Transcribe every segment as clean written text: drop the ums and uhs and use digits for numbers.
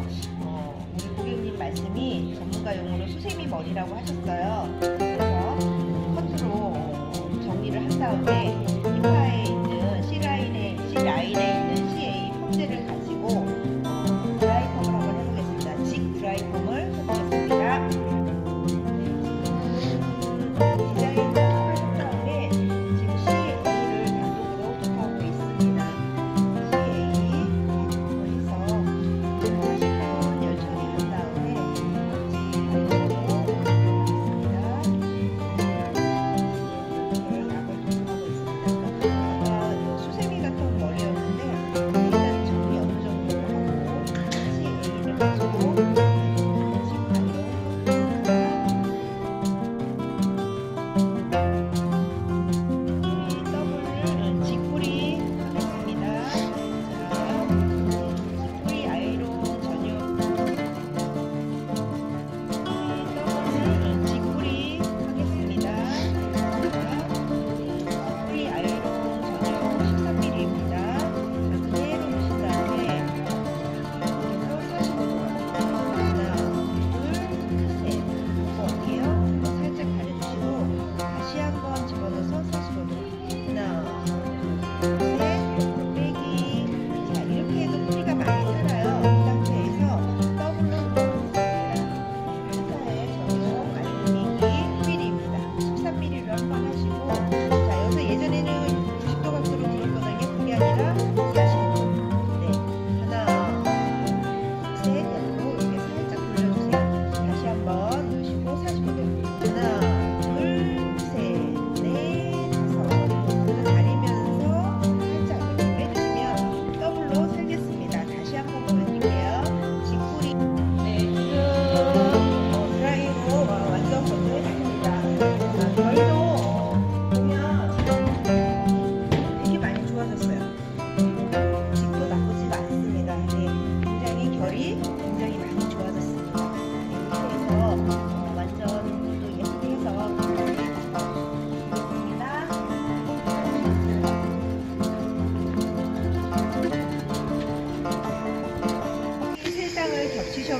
그래서 우리 고객님 말씀이 전문가 용어로 수세미 머리라고 하셨어요. 그래서 커트로 정리를 한 다음에 힙파에 있는 C 라인에 있는 CA 폼제를 가지고 드라이펌을 한번 해보겠습니다. 직 드라이펌을 선택했습니다.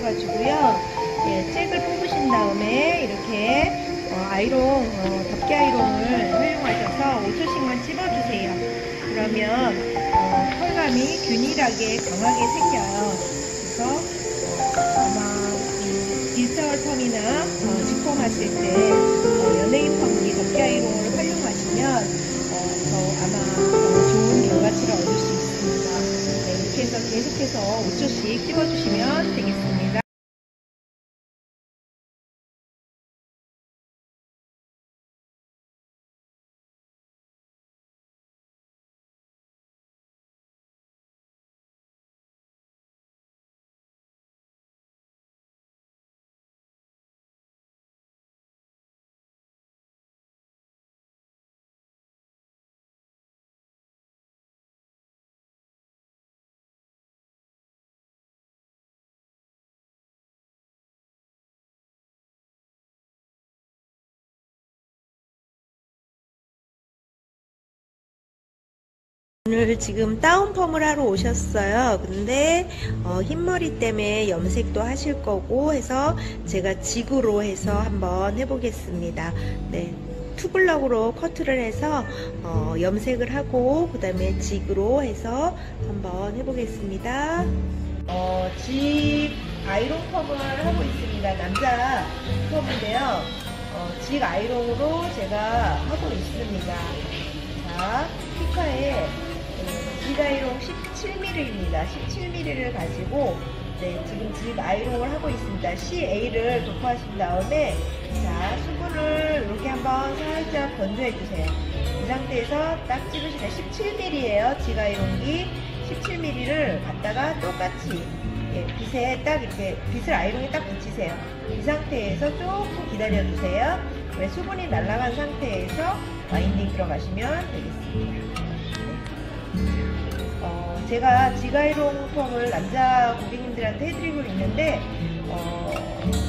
가지고요. 예, 잭을 뽑으신 다음에 이렇게 아이롱, 덮개 아이롱을 활용하셔서 5초씩만 찝어주세요. 그러면 컬감이 균일하게 강하게 생겨요. 그래서 아마 인스타월 펌이나 직폼 하실 때 연예인 펌이 덮개 아이롱을 활용하시면 더 아마 좋은 결과치를 얻을 수 있습니다. 네, 이렇게 해서 계속해서 5초씩 찝어주시면 되겠습니다. 오늘 지금 다운펌을 하러 오셨어요. 근데 흰머리 때문에 염색도 하실 거고 해서 제가 직으로 해서 한번 해보겠습니다. 네, 투블럭으로 커트를 해서 염색을 하고 그 다음에 직으로 해서 한번 해보겠습니다. 직 아이롱펌을 하고 있습니다. 남자 펌인데요. 직 아이롱으로 제가 하고 있습니다. 자, 힙파에 아이롱 17mm입니다. 17mm를 가지고 네, 지금 집 아이롱을 하고 있습니다. CA를 도포하신 다음에 자, 수분을 이렇게 한번 살짝 건조해주세요. 이 상태에서 딱 찍으시면 17mm예요. 집 아이롱이 17mm를 갖다가 똑같이 예, 빗에 딱 이렇게 빗을 아이롱에 딱 붙이세요. 이 상태에서 조금 기다려주세요. 네, 수분이 날아간 상태에서 와인딩 들어가시면 되겠습니다. 제가 지가이롱 펌을 남자 고객님들한테 해드리고 있는데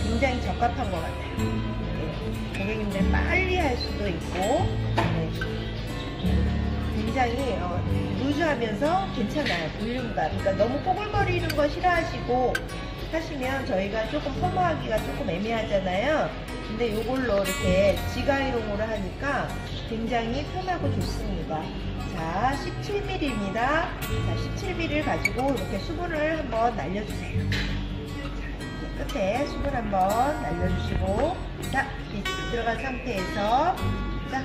굉장히 적합한 것 같아요. 네, 고객님들 빨리 할 수도 있고 네, 굉장히 루즈하면서 괜찮아요. 볼륨감. 그러니까 너무 꼬글거리는 거 싫어하시고 하시면 저희가 조금 퍼머하기가 조금 애매하잖아요. 근데 요걸로 이렇게 지가이롱으로 하니까 굉장히 편하고 좋습니다. 자, 17mm입니다. 자, 17mm를 가지고 이렇게 수분을 한번 날려주세요. 자, 끝에 수분 한번 날려주시고, 자, 빛이 들어간 상태에서, 자,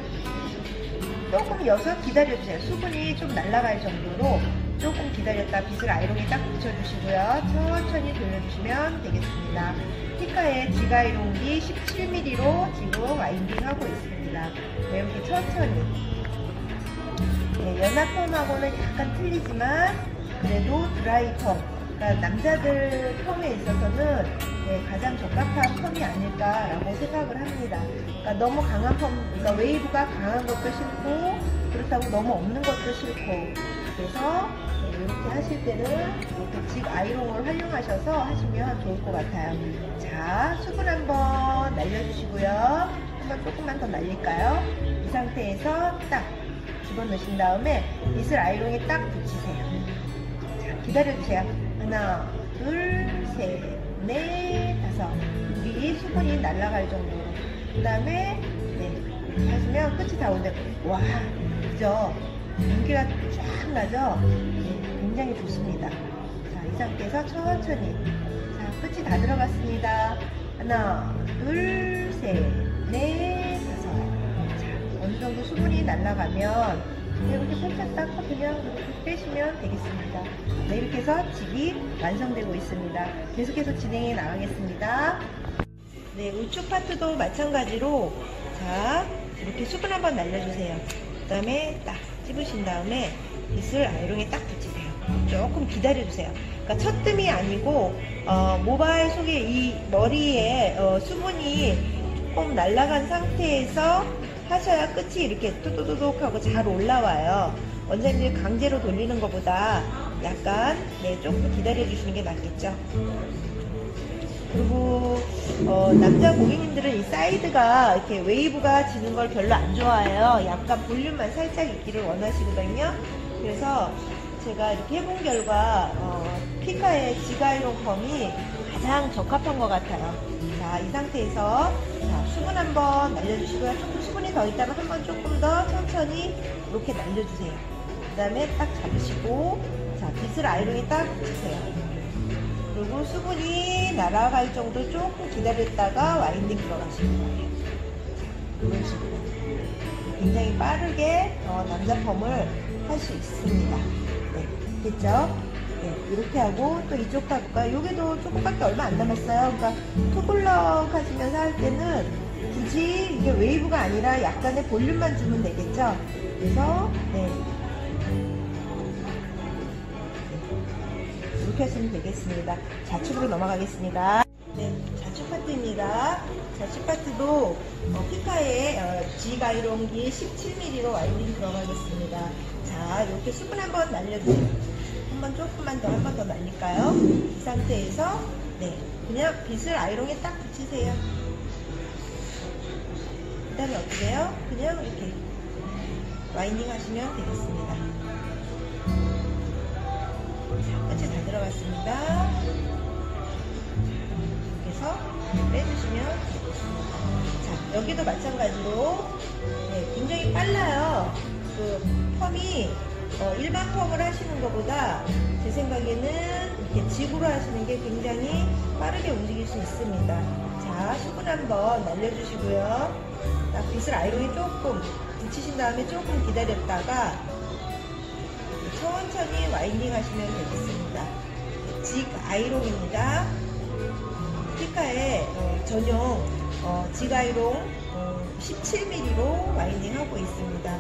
조금 여서 기다려주세요. 수분이 좀 날아갈 정도로 조금 기다렸다 빗을 아이롱에 딱 붙여주시고요. 천천히 돌려주시면 되겠습니다. 히카의 지가이롱기 17mm로 지금 와인딩하고 있습니다. 네, 이렇게 천천히. 네, 연합펌하고는 약간 틀리지만 그래도 드라이펌, 그러니까 남자들 펌에 있어서는 네, 가장 적합한 펌이 아닐까라고 생각을 합니다. 그러니까 너무 강한 펌, 그러니까 웨이브가 강한 것도 싫고 그렇다고 너무 없는 것도 싫고, 그래서 이렇게 하실 때는 이렇게 직 아이롱을 활용하셔서 하시면 좋을 것 같아요. 자, 수분 한번 날려주시고요. 한번 조금만 더 날릴까요? 이 상태에서 딱 집어넣으신 다음에 빗을 아이롱에 딱 붙이세요. 자, 기다려주세요. 하나, 둘, 셋, 넷, 다섯. 여기 수분이 날아갈 정도로. 그 다음에 네, 하시면 끝이 다 온데. 와, 그죠? 윤기가 쫙 나죠? 네, 굉장히 좋습니다. 자, 이 상태에서 천천히. 자, 끝이 다 들어갔습니다. 하나, 둘, 셋, 넷, 다섯. 자, 어느 정도 수분이 날아가면 이렇게 펼쳤다 커피면 이렇게 빼시면 되겠습니다. 네, 이렇게 해서 직이 완성되고 있습니다. 계속해서 진행해 나가겠습니다. 네, 우측 파트도 마찬가지로, 자, 이렇게 수분 한번 날려주세요. 그 다음에 딱 찝으신 다음에 빗을 아이롱에 딱 붙이세요. 조금 기다려주세요. 그러니까 첫 뜸이 아니고 모발 속에 이 머리에 수분이 조금 날아간 상태에서 하셔야 끝이 이렇게 뚜두두둑 하고 잘 올라와요. 원장님이 강제로 돌리는 것보다 약간 네, 조금 기다려주시는 게 낫겠죠. 그리고 남자 고객님들은 이 사이드가 이렇게 웨이브가 지는 걸 별로 안 좋아해요. 약간 볼륨만 살짝 있기를 원하시거든요. 그래서 제가 이렇게 해본 결과 피카의 지가이롱 펌이 가장 적합한 것 같아요. 자, 이 상태에서 자, 수분 한번 날려주시고요. 조금 수분이 더 있다면 한번 조금 더 천천히 이렇게 날려주세요. 그 다음에 딱 잡으시고, 자, 빗을 아이롱에 딱 붙이세요. 그리고 수분이 날아갈 정도 조금 기다렸다가 와인딩 들어가시는 거예요. 이런 식으로 굉장히 빠르게 남자 펌을 할 수 있습니다. 네, 됐죠? 네, 이렇게 하고 또 이쪽 파트가 여기도 조금밖에 얼마 안 남았어요. 그러니까 투블럭 하시면서 할 때는 굳이 이게 웨이브가 아니라 약간의 볼륨만 주면 되겠죠? 그래서 네, 이렇게 하시면 되겠습니다. 좌측으로 넘어가겠습니다. 네, 좌측 파트입니다. 좌측 파트도 피카의 지가이롱기 17mm로 와인딩 들어가겠습니다. 자, 이렇게 수분 한번 날려주세요. 한번 조금만 더, 한번 더 날릴까요? 이 상태에서 네, 그냥 빗을 아이롱에 딱 붙이세요. 그 다음에 어떻게 해요? 그냥 이렇게 와인딩 하시면 되겠습니다. 끝이 다 들어갔습니다. 이렇게 해서 빼주시면 되겠습니다. 자, 여기도 마찬가지로 네, 굉장히 빨라요. 그 펌이 일반 펌을 하시는 것보다 제 생각에는 이렇게 직으로 하시는 게 굉장히 빠르게 움직일 수 있습니다. 자, 수분 한번 날려주시고요. 딱 빗을 아이롱에 조금 붙이신 다음에 조금 기다렸다가 천천히 와인딩 하시면 되겠습니다. 직 아이롱입니다. 피카의 전용 직 아이롱 17mm로 와인딩 하고 있습니다.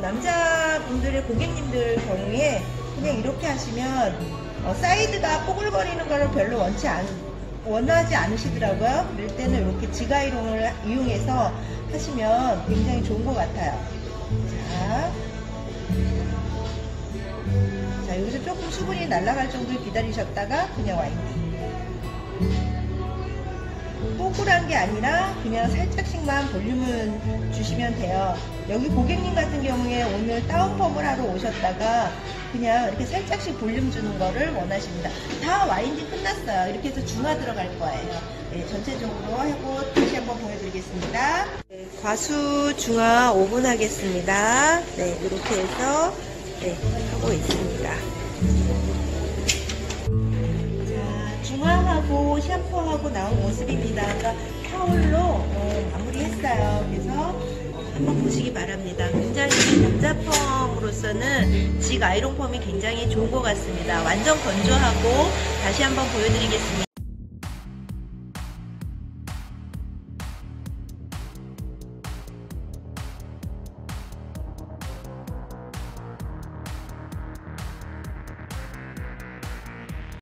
남자분들의 고객님들 경우에 그냥 이렇게 하시면 사이드가 꼬글거리는 걸 별로 원하지 않으시더라고요. 그럴 때는 이렇게 직 아이롱을 이용해서 하시면 굉장히 좋은 것 같아요. 자, 여기서 조금 수분이 날아갈 정도로 기다리셨다가 그냥 와인딩. 꼬불한 게 아니라 그냥 살짝씩만 볼륨을 주시면 돼요. 여기 고객님 같은 경우에 오늘 다운펌을 하러 오셨다가 그냥 이렇게 살짝씩 볼륨 주는 거를 원하십니다. 다 와인딩 끝났어요. 이렇게 해서 중화 들어갈 거예요. 네, 전체적으로 하고 다시 한번 보여드리겠습니다. 네, 과수 중화 5분 하겠습니다. 네, 이렇게 해서 네, 하고 있습니다. 중화하고 샴푸하고 나온 모습입니다. 그러니까 타올로 마무리했어요. 그래서 한번 보시기 바랍니다. 굉장히 남자펌으로서는 직 아이롱펌이 굉장히 좋은 것 같습니다. 완전 건조하고 다시 한번 보여드리겠습니다.